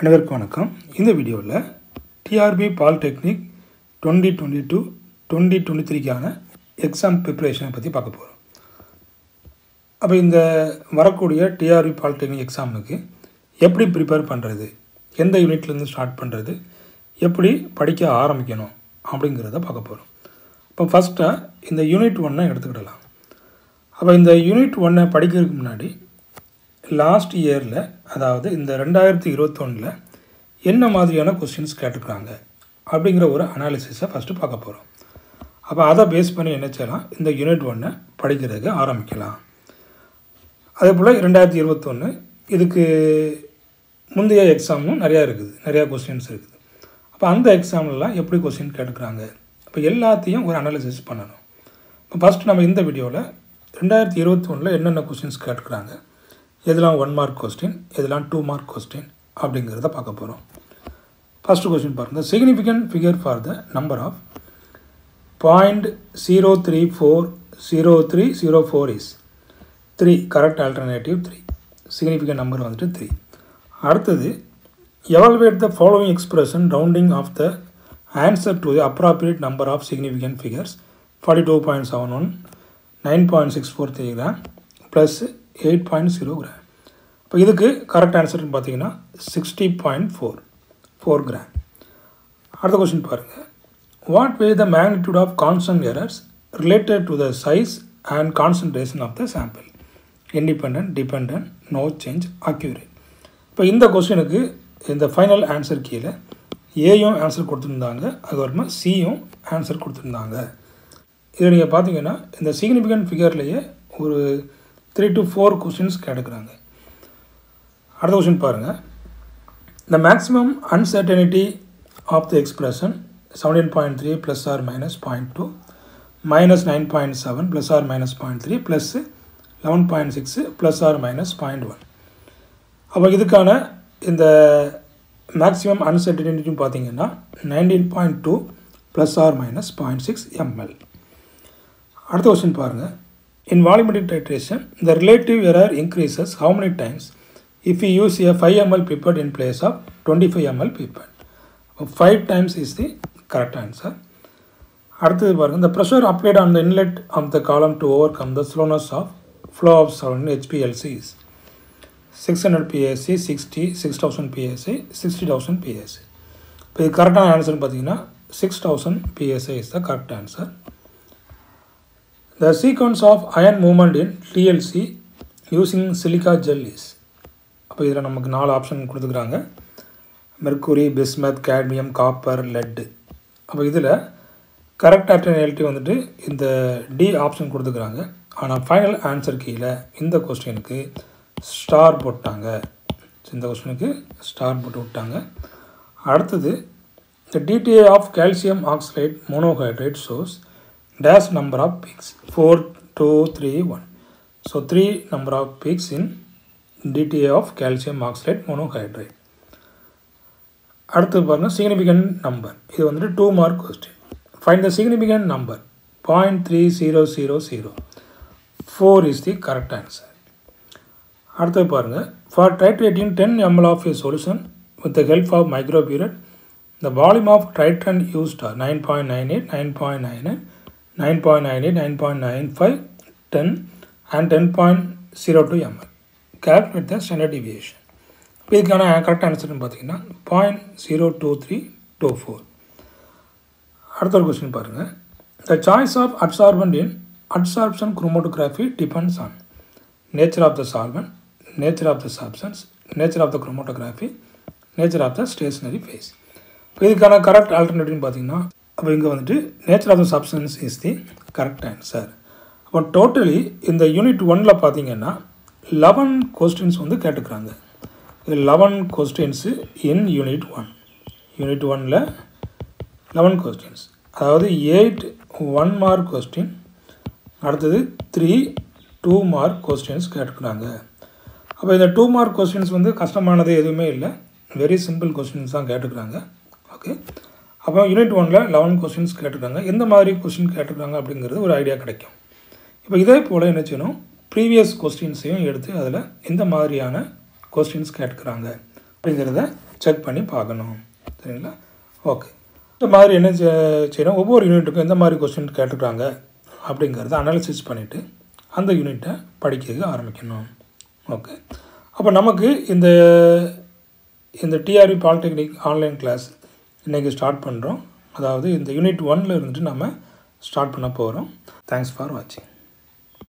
அனைவருக்கும் வணக்கம். இந்த வீடியோவில் TRB Polytechnic 2022-2023க்கான எக்ஸாம் ப்ரிப்பரேஷனை பற்றி பார்க்க போகிறோம். அப்போ இந்த வரக்கூடிய TRB Polytechnic எக்ஸாமுக்கு எப்படி ப்ரிப்பேர் பண்ணுறது, எந்த யூனிட்லேருந்து ஸ்டார்ட் பண்ணுறது, எப்படி படிக்க ஆரம்பிக்கணும் அப்படிங்கிறத பார்க்க போகிறோம். இப்போ ஃபஸ்ட்டாக இந்த யூனிட் 1 எடுத்துக்கிடலாம். அப்போ இந்த யூனிட் 1 படிக்கிறதுக்கு முன்னாடி லாஸ்ட் இயரில், அதாவது இந்த 2021 என்ன மாதிரியான கொஸ்டின்ஸ் கேட்டிருக்காங்க அப்படிங்கிற ஒரு அனாலிசிஸை ஃபஸ்ட்டு பார்க்க போகிறோம். அப்போ அதை பேஸ் பண்ணி என்ன செய்யலாம், இந்த யூனிட் 1 படிக்கிறதுக்கு ஆரம்பிக்கலாம். அதே போல் 2021 இதுக்கு முந்தைய எக்ஸாமும் நிறையா இருக்குது, நிறையா கொஸ்டின்ஸ் இருக்குது. அப்போ அந்த எக்ஸாம்லாம் எப்படி கொஸ்டின் கேட்டுக்கிறாங்க, அப்போ எல்லாத்தையும் ஒரு அனாலிசிஸ் பண்ணணும். இப்போ ஃபஸ்ட்டு நம்ம இந்த வீடியோவில் 2021 என்னென்ன கொஸ்டின்ஸ் கேட்டுக்கிறாங்க, எதெல்லாம் 1 மார்க் கொஸ்டின், எதெல்லாம் 2 மார்க் கொஸ்டின் அப்படிங்கிறத பார்க்க போகிறோம். ஃபஸ்ட்டு கொஸ்டின் பாருங்கள், significant figure for the number of 0.0340304 is 3. Correct alternative 3. Significant number வந்துட்டு 3. அடுத்தது, evaluate the following expression rounding off the answer to the appropriate number of significant figures 42.71, 9.643 gram plus 8.0 gram. இப்போ இதுக்கு correct ஆன்சர்னு பார்த்தீங்கன்னா 60.44 gram. அடுத்த question பாருங்கள், what way the magnitude of constant errors related to the size and concentration of the sample, independent, dependent, no change, accurate. இப்போ இந்த கொஸ்டினுக்கு இந்த ஃபைனல் ஆன்சர் கீழே ஏயும் ஆன்சர் கொடுத்துருந்தாங்க, அதுக்கப்புறமா சியும் ஆன்சர் கொடுத்துருந்தாங்க. இதில் நீங்கள் பார்த்தீங்கன்னா இந்த சிக்னிஃபிகண்ட் ஃபிகர்லேயே ஒரு 3 to 4 கொஸ்டின்ஸ் கேட்டுக்கிறாங்க. அடுத்த கொஸ்டின் பாருங்கள், the maximum uncertainty of the expression 17.3 plus or minus 0.2, minus 9.7 plus or minus 0.3 plus 11.6 plus or minus 0.1. அப்போ இதுக்கான இந்த மேக்ஸிமம் அன்சர்டனிட்டின்னு பார்த்தீங்கன்னா 19.2 ப்ளஸ் ஆர் மைனஸ் 0.6 mL. அடுத்த கொஸ்டின் பாருங்கள், in volumetric titration the relative error increases how many times if we use a 5 ml pipette in place of 25 ml pipette? 5 times is the correct answer. அடுத்தது பாருங்கள், the pressure applied on the inlet of the column to overcome the slowness of flow of solid HPLC is 600 psi, 60, 6000 psi, 60000 psi. இப்போ இது கரெக்டான ஆன்சர்னு பார்த்தீங்கன்னா 6000 psi is the correct answer. The sequence of ion movement in TLC using silica gel is, அப்போ இதில் நமக்கு 4 option கொடுத்துக்கிறாங்க, mercury, bismuth, cadmium, copper, lead. அப்போ இதில் கரெக்ட் ஆல்டர்னேட்டிவ் வந்துட்டு இந்த டி ஆப்ஷன் கொடுத்துக்கிறாங்க. ஆனால் ஃபைனல் ஆன்சர் கீழே இந்த கொஸ்டினுக்கு ஸ்டார் போட்டாங்க, இந்த கொஸ்டினுக்கு ஸ்டார் போட்டு விட்டாங்க. அடுத்தது, the DTA of calcium oxalate monohydrate shows dash number of peaks 4, 2, 3, 1. So 3 number of peaks in DTA of calcium oxalate monohydrate. அடுத்து பாருங்கள், significant number, இது வந்துட்டு 2 mark question. Find the significant number 0.3000. 4 is the correct answer. அடுத்து பாருங்கள், for titrating 10 ml of a solution with the help of microburette, the volume of titrant used are 9.98, 9.99, 9.98, 9.95, 10 and 10.02 ml. Calculate the standard deviation. இதுக்கான correct ஆன்சர்னு பார்த்தீங்கன்னா 0.02324. அடுத்த ஒரு question பாருங்கள், the choice of adsorbent in adsorption chromatography depends on nature of the solvent, nature of the substance, nature of the chromatography, nature of the stationary phase. இதுக்கான correct ஆல்டர்னேட்டிவ்னு பார்த்தீங்கன்னா, அப்போ இங்கே வந்துட்டு nature of the substance is the correct answer. அப்போ totally இந்த unit 1 பார்த்தீங்கன்னா 11 questions வந்து கேட்டுக்கிறாங்க. இது 11 கொஸ்டின்ஸு இன் யூனிட் 1. யூனிட் 1ல் 11 கொஸ்டின்ஸ், அதாவது 8 1 மார்க் கொஸ்டின், அடுத்தது 3 2 மார்க் கொஸ்டின்ஸ் கேட்டுக்கிறாங்க. அப்போ இந்த 2 மார்க் கொஸ்டின்ஸ் வந்து கஷ்டமானது எதுவுமே இல்லை, வெரி சிம்பிள் கொஸ்டின்ஸ் தான் கேட்டுக்கிறாங்க. ஓகே, அப்போ யூனிட் 1ல் 11 கொஸ்டின்ஸ் கேட்டுருக்காங்க. எந்த மாதிரி கொஸ்டின் கேட்டுருக்காங்க அப்படிங்கிறது ஒரு ஐடியா கிடைக்கும். இப்போ இதே போல் என்ன செய்யணும், ப்ரீவியஸ் கொஸ்டின்ஸையும் எடுத்து அதில் எந்த மாதிரியான கொஸ்டின்ஸ் கேட்டுக்கிறாங்க அப்படிங்கிறத செக் பண்ணி பார்க்கணும் சரிங்களா ஓகே இந்த மாதிரி என்ன செய்யணும் ஒவ்வொரு யூனிட்டுக்கு இந்த மாதிரி क्वेश्चन கேட்டிருக்காங்க அப்படிங்கறது அனாலிசிஸ் பண்ணிட்டு அந்த யூனிட்டை படிக்க ஆரம்பிக்கணும் ஓகே அப்ப நமக்கு இந்த இந்த TRB Polytechnic ஆன்லைன் கிளாஸ் இன்னைக்கு ஸ்டார்ட் பண்றோம் அதாவது இந்த யூனிட் 1 ல இருந்து நாம ஸ்டார்ட் பண்ண போறோம் Thanks for watching